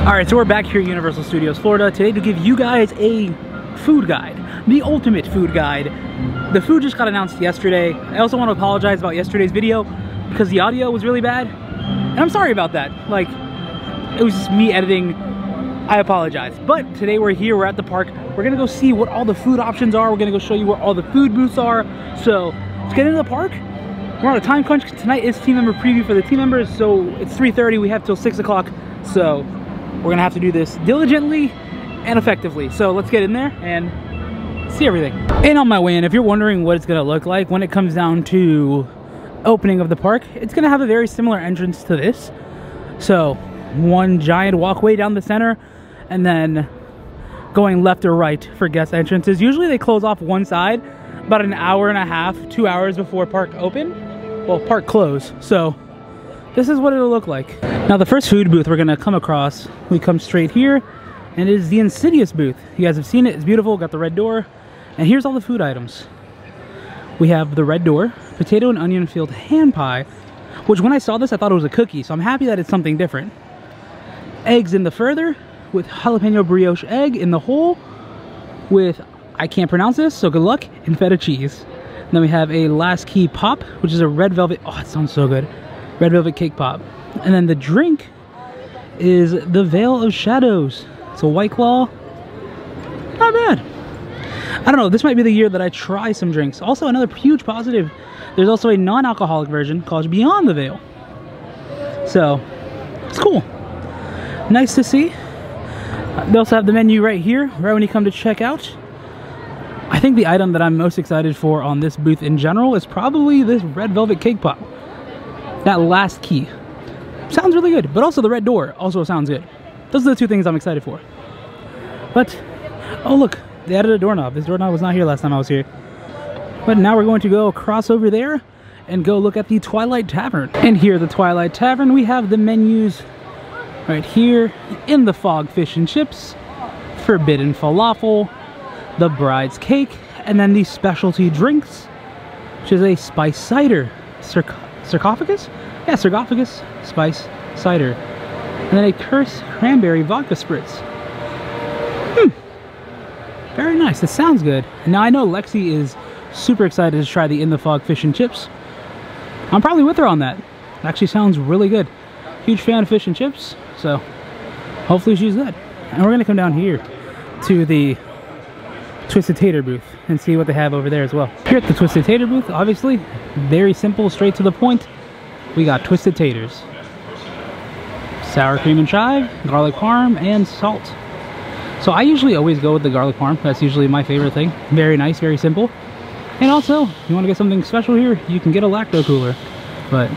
All right, so we're back here at Universal Studios Florida today to give you guys a food guide, the ultimate food guide. The food just got announced yesterday. I also want to apologize about yesterday's video because the audio was really bad, and I'm sorry about that. Like, it was just me editing. I apologize. But today we're here, we're at the park. We're gonna go see what all the food options are. We're gonna go show you where all the food booths are. So let's get into the park. We're on a time crunch. Tonight is team member preview for the team members. So it's 3:30, we have till 6 o'clock. So we're gonna have to do this diligently and effectively. So let's get in there and see everything. And on my way in, if you're wondering what it's gonna look like when it comes down to opening of the park, it's gonna have a very similar entrance to this. So one giant walkway down the center, and then going left or right for guest entrances. Usually they close off one side about an hour and a half, 2 hours before park open. Well, park close. So this is what it'll look like. Now the first food booth we're gonna come across, we come straight here, and it is the Insidious booth. You guys have seen it, it's beautiful, got the red door. And here's all the food items. We have the red door, potato and onion filled hand pie, which when I saw this, I thought it was a cookie. So I'm happy that it's something different. Eggs in the further, with jalapeno brioche egg in the hole, with, I can't pronounce this, so good luck, and feta cheese. And then we have a Last Key pop, which is a red velvet, oh, it sounds so good, red velvet cake pop. And then the drink is the Veil of Shadows. It's a White Claw, not bad. I don't know, this might be the year that I try some drinks. Also, another huge positive, there's also a non-alcoholic version called Beyond the Veil. So, it's cool. Nice to see. They also have the menu right here, right when you come to check out. I think the item that I'm most excited for on this booth in general is probably this red velvet cake pop. That Last Key. Sounds really good, but also the red door also sounds good. Those are the two things I'm excited for. But, oh look, they added a doorknob. This doorknob was not here last time I was here. But now we're going to go across over there and go look at the Twilight Tavern. And here at the Twilight Tavern, we have the menus right here, in the fog, fish and chips, forbidden falafel, the bride's cake, and then the specialty drinks, which is a spice cider, sarcophagus? Yeah, sarcophagus, spice cider, and then a cursed cranberry vodka spritz. Very nice, that sounds good. Now I know Lexi is super excited to try the in the fog fish and chips. I'm probably with her on that. It actually sounds really good. Huge fan of fish and chips, so hopefully she's good. And we're gonna come down here to the Twisted Tater booth and see what they have over there as well. Here at the Twisted Tater booth, obviously, very simple, straight to the point. We got Twisted Taters, sour cream and chive, garlic parm, and salt. So I usually always go with the garlic parm. That's usually my favorite thing. Very nice, very simple. And also, if you wanna get something special here, you can get a lacto cooler, but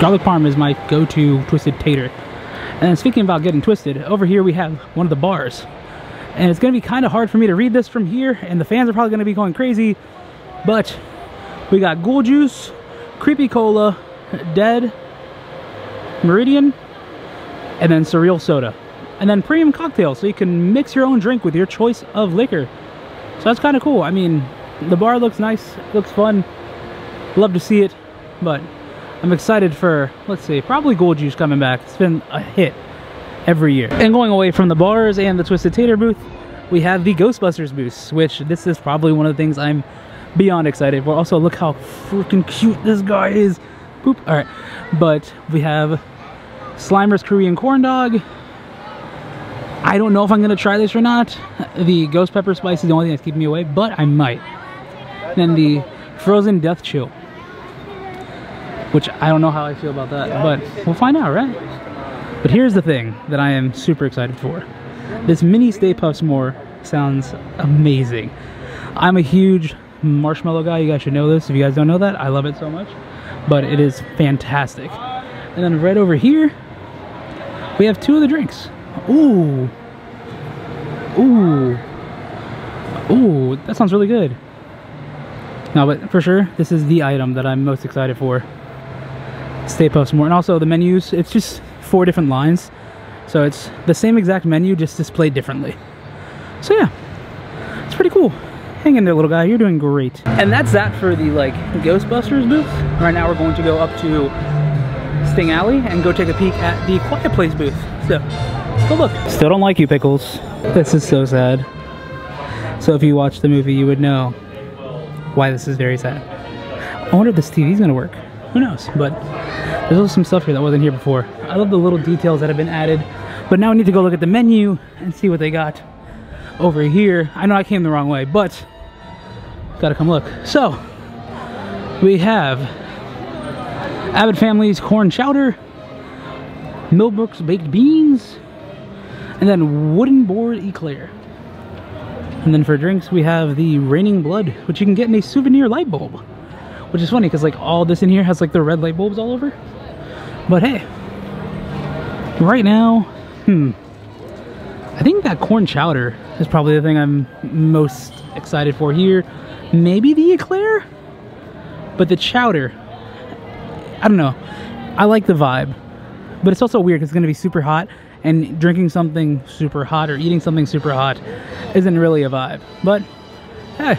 garlic parm is my go-to Twisted Tater. And then speaking about getting twisted, over here we have one of the bars. And it's gonna be kinda hard for me to read this from here, and the fans are probably gonna be going crazy, but we got Ghoul Juice, Creepy Cola, Dead, Meridian, and then Surreal Soda. And then premium cocktails, so you can mix your own drink with your choice of liquor. So that's kinda cool. I mean, the bar looks nice, looks fun. Love to see it, but I'm excited for, let's see, probably Ghoul Juice coming back. It's been a hit every year. And going away from the bars and the Twisted Tater booth, we have the Ghostbusters booth, which this is probably one of the things I'm beyond excited for. Also, look how freaking cute this guy is. Boop, all right. But we have Slimer's Korean Corn Dog. I don't know if I'm gonna try this or not. The Ghost Pepper Spice is the only thing that's keeping me away, but I might. And then the Frozen Death Chill, which I don't know how I feel about that, but we'll find out, right? But here's the thing that I am super excited for. This mini Stay Puft S'more sounds amazing. I'm a huge marshmallow guy, you guys should know this. If you guys don't know that, I love it so much, but it is fantastic. And then right over here, we have two of the drinks. Ooh, ooh, ooh, that sounds really good. No, but for sure, this is the item that I'm most excited for. Stay Puft S'more. And also the menus, it's just 4 different lines, so it's the same exact menu, just displayed differently. So yeah, it's pretty cool. Hang in there, little guy, you're doing great. And that's that for the like Ghostbusters booth. Right now we're going to go up to Sting Alley and go take a peek at the Quiet Place booth. So But look, still don't like you, Pickles. This is so sad. So if you watched the movie, you would know why this is very sad. I wonder if this TV's gonna work. Who knows? But there's also some stuff here that wasn't here before. I love the little details that have been added. But now we need to go look at the menu and see what they got over here. I know I came the wrong way, but gotta come look. So we have Abbott Family's corn chowder, Millbrook's baked beans, and then wooden board eclair. And then for drinks, we have the Raining Blood, which you can get in a souvenir light bulb. Which is funny, because like all this in here has like the red light bulbs all over. But hey, right now, I think that corn chowder is probably the thing I'm most excited for here. Maybe the eclair? But the chowder, I don't know. I like the vibe. But it's also weird because it's going to be super hot. And drinking something super hot or eating something super hot isn't really a vibe. But, hey,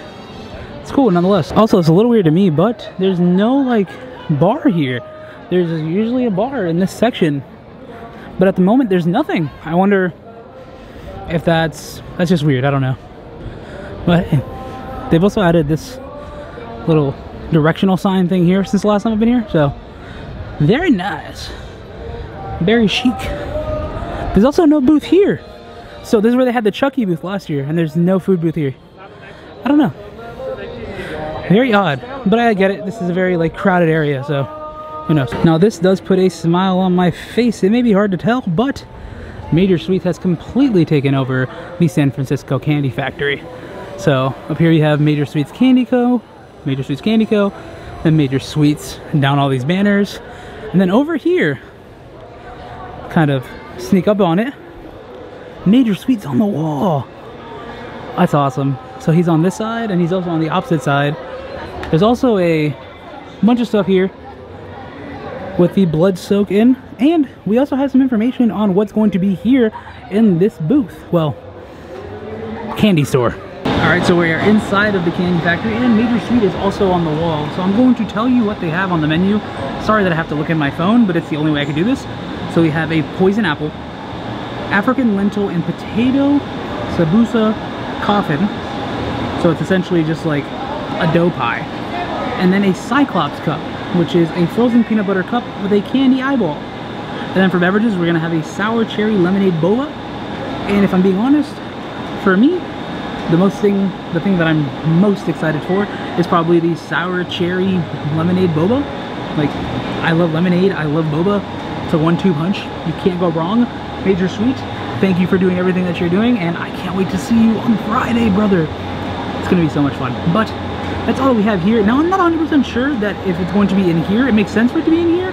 it's cool nonetheless. Also, it's a little weird to me, but there's no, like, bar here. There's usually a bar in this section. But at the moment, there's nothing. I wonder if that's just weird. I don't know. But hey, they've also added this little directional sign thing here since the last time I've been here. So, very nice. Very chic. There's also no booth here. So this is where they had the Chucky booth last year, and there's no food booth here. I don't know. Very odd, but I get it. This is a very like crowded area, so who knows. Now this does put a smile on my face. It may be hard to tell, but Major Sweets has completely taken over the San Francisco Candy Factory. So up here you have Major Sweets Candy Co, Major Sweets Candy Co, then Major Sweets, and down all these banners. And then over here, kind of sneak up on it, Major Sweets on the wall. That's awesome. So he's on this side, and he's also on the opposite side. There's also a bunch of stuff here with the blood soak in, and we also have some information on what's going to be here in this booth. Well, candy store. All right, so we are inside of the candy factory, and Major Sweet is also on the wall. So I'm going to tell you what they have on the menu. Sorry that I have to look in my phone, but it's the only way I can do this. So we have a poison apple, African lentil and potato sabusa coffin. So it's essentially just like a dough pie. And then a Cyclops cup, which is a frozen peanut butter cup with a candy eyeball. And then for beverages, we're gonna have a sour cherry lemonade boba. And if I'm being honest, for me, the thing that I'm most excited for is probably the sour cherry lemonade boba. Like, I love lemonade, I love boba. It's a 1-2 punch. You can't go wrong. Major Sweet, thank you for doing everything that you're doing, and I can't wait to see you on Friday, brother. It's gonna be so much fun. But that's all we have here. Now, I'm not 100% sure that if it's going to be in here, it makes sense for it to be in here,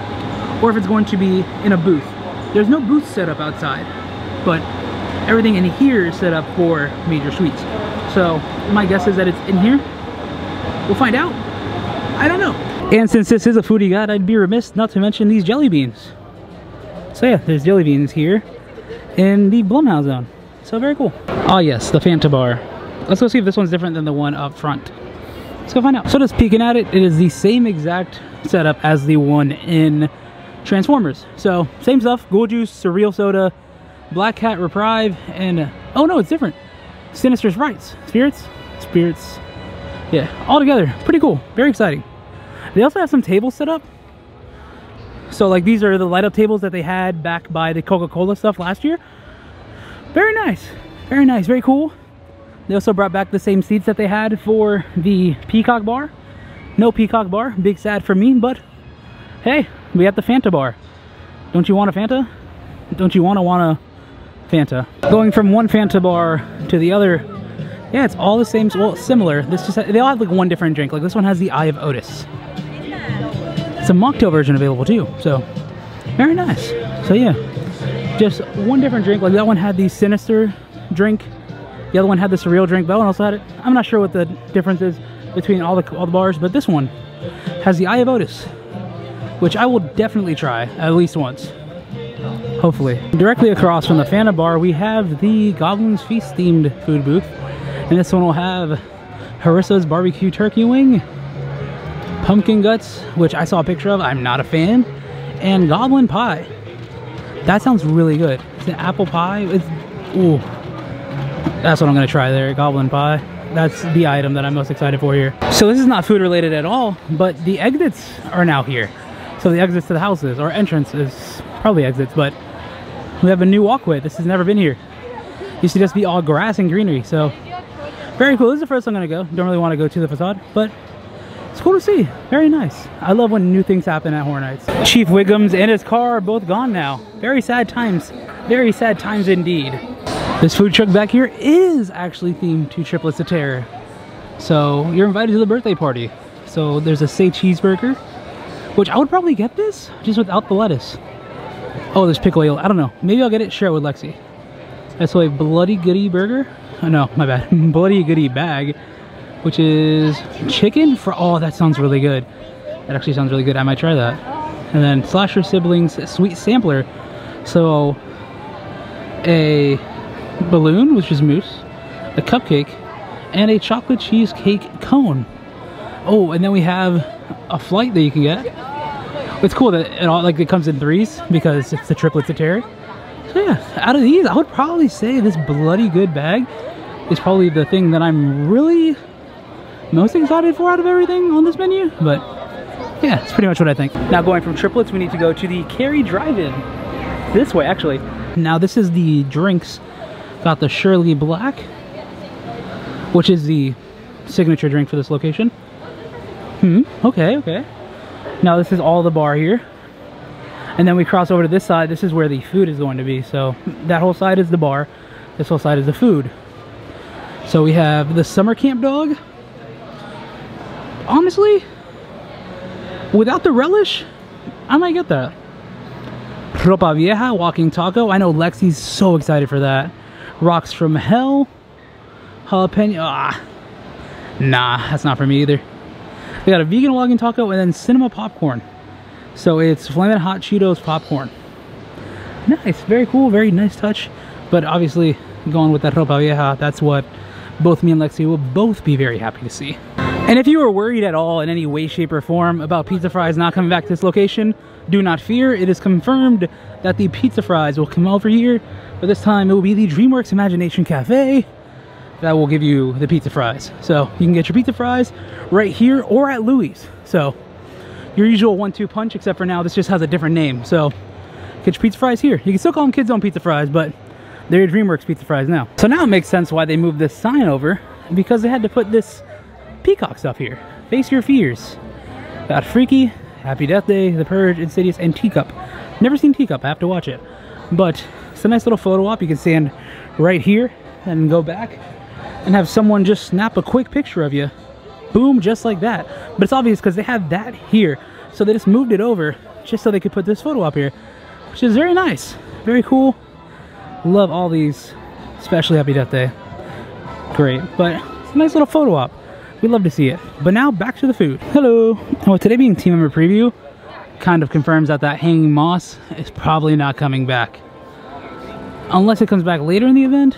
or if it's going to be in a booth. There's no booth set up outside, but everything in here is set up for Major Sweets. So my guess is that it's in here. We'll find out. I don't know. And since this is a foodie guide, I'd be remiss not to mention these jelly beans. So yeah, there's jelly beans here in the Blumhouse zone. So very cool. Ah yes, the Fanta bar. Let's go see if this one's different than the one up front. Let's go find out. So just peeking at it, it is the same exact setup as the one in Transformers. So same stuff, Ghoul Juice, Surreal Soda, Black Cat Reprieve, and oh no, it's different. Sinister Sprites. Spirits. Yeah, all together. Pretty cool. Very exciting. They also have some tables set up. So like these are the light up tables that they had back by the Coca-Cola stuff last year. Very nice. Very nice. Very cool. They also brought back the same seats that they had for the Peacock bar. No Peacock bar. Big sad for me, but hey, we got the Fanta bar. Don't you want a Fanta? Don't you want a Fanta? Going from one Fanta bar to the other, yeah, it's all the same, well, similar. This just they all have like one different drink. Like this one has the Eye of Otis. It's a mocktail version available too, so very nice. So yeah, just one different drink. Like that one had the sinister drink, the other one had the surreal drink. That one also had it. I'm not sure what the difference is between all the bars, but this one has the Eye of Otis, which I will definitely try at least once, hopefully. Directly across from the Fanta bar, we have the Goblin's Feast themed food booth, and this one will have Harissa's barbecue turkey wing, pumpkin guts, which I saw a picture of, I'm not a fan, and goblin pie. That sounds really good. It's an apple pie. It's, ooh, that's what I'm gonna try there, goblin pie. That's the item that I'm most excited for here. So this is not food related at all, but the exits are now here. So the exits to the houses, or entrance is probably exits, but we have a new walkway. This has never been here. It used to just be all grass and greenery, so very cool. This is the first I'm gonna go. Don't really wanna go to the facade, but it's cool to see. Very nice. I love when new things happen at Horror Nights. Chief Wiggums and his car are both gone now. Very sad times. Very sad times indeed. This food truck back here is actually themed to Triplets of Terror. So you're invited to the birthday party. So there's a Say Cheeseburger, which I would probably get this, just without the lettuce. Oh, there's pickle ale. I don't know. Maybe I'll get it. Share it with Lexi. That's a Bloody Goody burger. Oh no, my bad. Bloody Goody bag. Which is chicken for, oh, that sounds really good. That actually sounds really good. I might try that. And then Slasher Siblings Sweet Sampler. So a balloon, which is mousse, a cupcake, and a chocolate cheesecake cone. Oh, and then we have a flight that you can get. It's cool that it all, like, it comes in threes because it's the Triplets of Terror. So yeah, out of these, I would probably say this Bloody Good bag is probably the thing that I'm really most excited for out of everything on this menu, but yeah, that's pretty much what I think. Now going from Triplets, we need to go to the Carrie Drive-In. This way, actually. Now this is the drinks. Got the Shirley Black, which is the signature drink for this location. Okay, okay. Now this is all the bar here. And then we cross over to this side. This is where the food is going to be. So that whole side is the bar. This whole side is the food. So we have the summer camp dog. Honestly, without the relish, I might get that. Ropa Vieja walking taco. I know Lexi's so excited for that. Rocks from Hell. Jalapeno. Ah, nah, that's not for me either. We got a vegan walking taco and then cinema popcorn. So it's Flamin' Hot Cheetos popcorn. Nice, very cool, very nice touch. But obviously, going with that Ropa Vieja, that's what both me and Lexi will both be very happy to see. And if you were worried at all in any way, shape, or form about Pizza Fries not coming back to this location, do not fear. It is confirmed that the Pizza Fries will come over here, but this time it will be the DreamWorks Imagination Cafe that will give you the Pizza Fries. So you can get your Pizza Fries right here or at Louie's. So your usual 1-2 punch, except for now this just has a different name. So get your Pizza Fries here. You can still call them Kids' Own Pizza Fries, but they're your DreamWorks Pizza Fries now. So now it makes sense why they moved this sign over, because they had to put this Peacock stuff here. Face your fears. Got Freaky, Happy Death Day, The Purge, Insidious, and Teacup. Never seen Teacup, I have to watch it. But it's a nice little photo op. You can stand right here and go back and have someone just snap a quick picture of you. Boom, just like that. But it's obvious because they have that here. So they just moved it over just so they could put this photo op here, which is very nice. Very cool. Love all these, especially Happy Death Day. Great, but it's a nice little photo op. We love to see it. But now back to the food. Hello. Well, today being team member preview kind of confirms that that hanging moss is probably not coming back. Unless it comes back later in the event.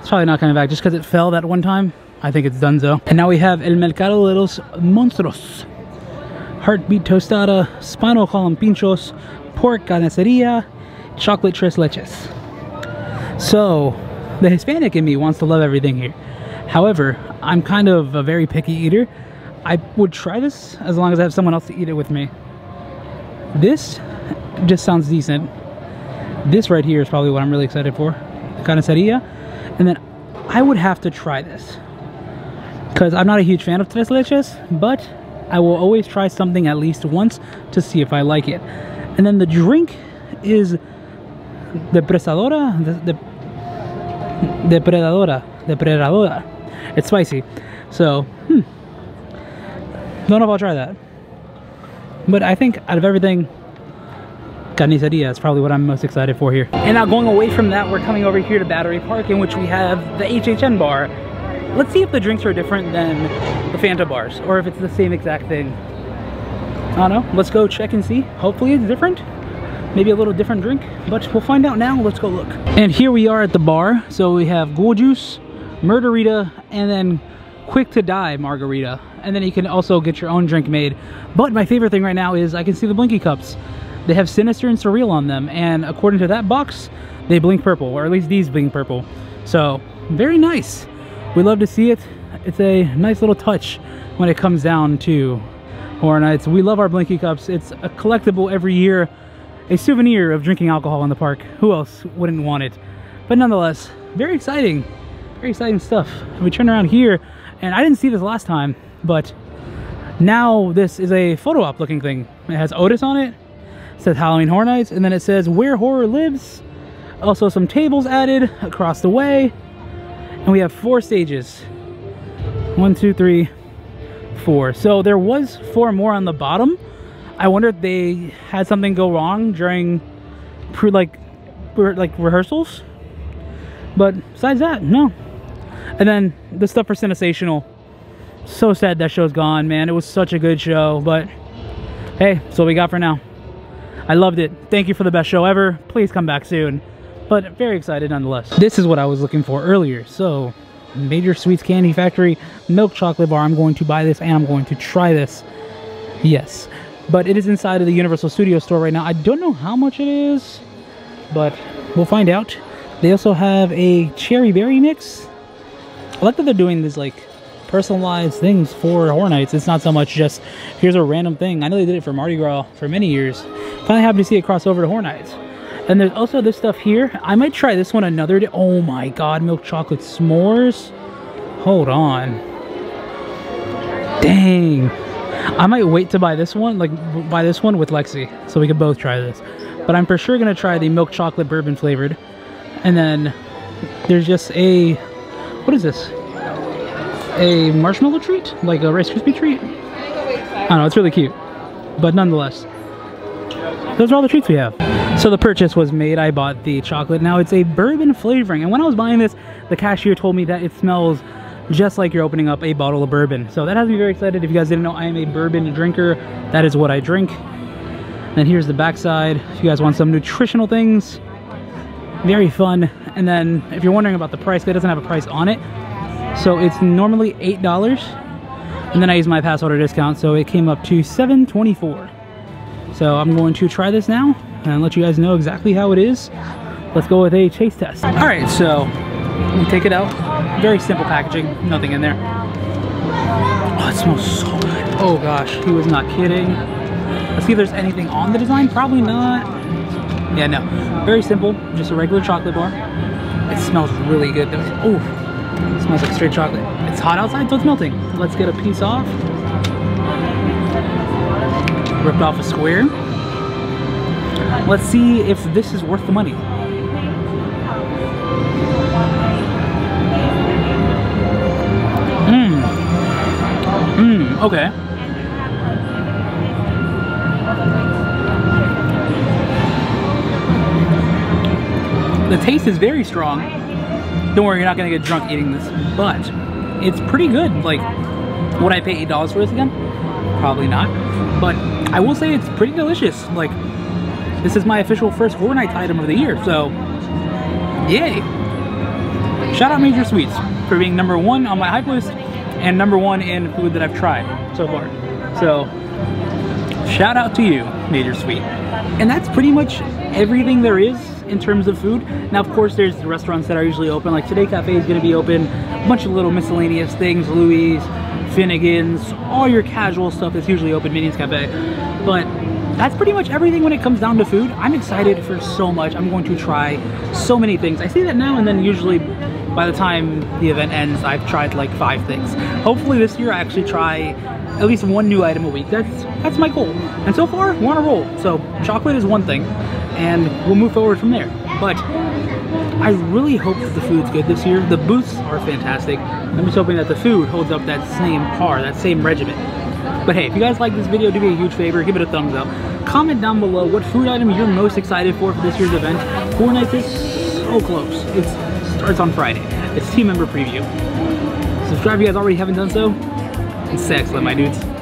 It's probably not coming back just because it fell that one time. I think it's donezo. And now we have El Mercado de los Monstros. Heartbeat tostada, spinal column pinchos, pork carniceria, chocolate tres leches. So the Hispanic in me wants to love everything here. However, I'm kind of a very picky eater. I would try this as long as I have someone else to eat it with me. This just sounds decent. This right here is probably what I'm really excited for. Carniceria. And then I would have to try this, because I'm not a huge fan of tres leches, but I will always try something at least once to see if I like it. And then the drink is Depredadora. It's spicy, so don't know if I'll try that, but I think out of everything, carniceria is probably what I'm most excited for here. And now going away from that, we're coming over here to Battery Park, in which we have the HHN bar. Let's see if the drinks are different than the Fanta bars, or if it's the same exact thing. I don't know. Let's go check and see. Hopefully it's different. Maybe a little different drink, but we'll find out now. Let's go look. And here we are at the bar. So we have Ghoul Juice, Murderita, and then Quick to Die Margarita. And then you can also get your own drink made. But my favorite thing right now is I can see the Blinky Cups. They have sinister and surreal on them, and according to that box, they blink purple, or at least these blink purple. So very nice. We love to see it. It's a nice little touch when it comes down to Horror Nights. We love our Blinky Cups. It's a collectible every year, a souvenir of drinking alcohol in the park. Who else wouldn't want it? But nonetheless, very exciting stuff. We turn around here, and I didn't see this last time, but now this is a photo op looking thing. It has Otis on it, it says Halloween Horror Nights, and then it says Where Horror Lives. Also some tables added across the way, and we have 4 stages. 1, 2, 3, 4. So there was 4 more on the bottom. I wonder if they had something go wrong during rehearsals. But besides that, no. And then the stuff for Cinesational. So sad that show's gone, man. It was such a good show, but hey, that's what we got for now. I loved it. Thank you for the best show ever. Please come back soon. But very excited nonetheless. This is what I was looking for earlier. So Major Sweets Candy Factory milk chocolate bar. I'm going to buy this and I'm going to try this. Yes, but it is inside of the Universal Studios store right now. I don't know how much it is, but we'll find out. They also have a cherry berry mix. I like that they're doing these like personalized things for Horror Nights. It's not so much just here's a random thing. I know they did it for Mardi Gras for many years. Finally happy to see it cross over to Horror Nights. And there's also this stuff here. I might try this one another day. Oh my god, milk chocolate s'mores. Hold on. Dang. I might wait to buy this one, with Lexi, so we can both try this. But I'm for sure gonna try the milk chocolate bourbon flavored. And then there's just a, what is this? A marshmallow treat? Like a Rice Krispie treat? I don't know, it's really cute. But nonetheless, those are all the treats we have. So the purchase was made. I bought the chocolate. Now it's a bourbon flavoring. And when I was buying this, the cashier told me that it smells just like you're opening up a bottle of bourbon. So that has me very excited. If you guys didn't know, I am a bourbon drinker. That is what I drink. And here's the backside. If you guys want some nutritional things, very fun. And then if you're wondering about the price, that doesn't have a price on it. So it's normally $8. And then I use my pass order discount. So it came up to $7.24. So I'm going to try this now and let you guys know exactly how it is. Let's go with a taste test. All right, so we take it out. Very simple packaging, nothing in there. Oh, it smells so good. Oh gosh, he was not kidding. Let's see if there's anything on the design. Probably not. Yeah, no. Very simple, just a regular chocolate bar. It smells really good though. Oh, it smells like straight chocolate. It's hot outside, so it's melting. Let's get a piece off. Ripped off a square. Let's see if this is worth the money. Okay. The taste is very strong. Don't worry, you're not gonna get drunk eating this, but it's pretty good. Like, would I pay $8 for this again? Probably not, but I will say it's pretty delicious. Like, this is my official first Horror Nights item of the year, so yay! Shout out Major Sweets for being number 1 on my hype list and number 1 in food that I've tried so far. So shout out to you, Major Sweet. And that's pretty much everything there is in terms of food. Now of course there's the restaurants that are usually open, like Today Cafe is gonna be open, a bunch of little miscellaneous things, Louis, Finnegan's, all your casual stuff that's usually open, Minions Cafe. But that's pretty much everything when it comes down to food. I'm excited for so much. I'm going to try so many things. I say that now, and then usually by the time the event ends, I've tried like 5 things. Hopefully this year I actually try at least 1 new item a week. That's my goal. And so far, we're on a roll. So chocolate is one thing, and we'll move forward from there. But I really hope that the food's good this year. The booths are fantastic. I'm just hoping that the food holds up that same par, that same regimen. But hey, if you guys like this video, do me a huge favor, give it a thumbs up. Comment down below what food item you're most excited for this year's event. Horror Nights is so close. It starts on Friday. It's team member preview. Subscribe if you guys already haven't done so. It's excellent, my dudes.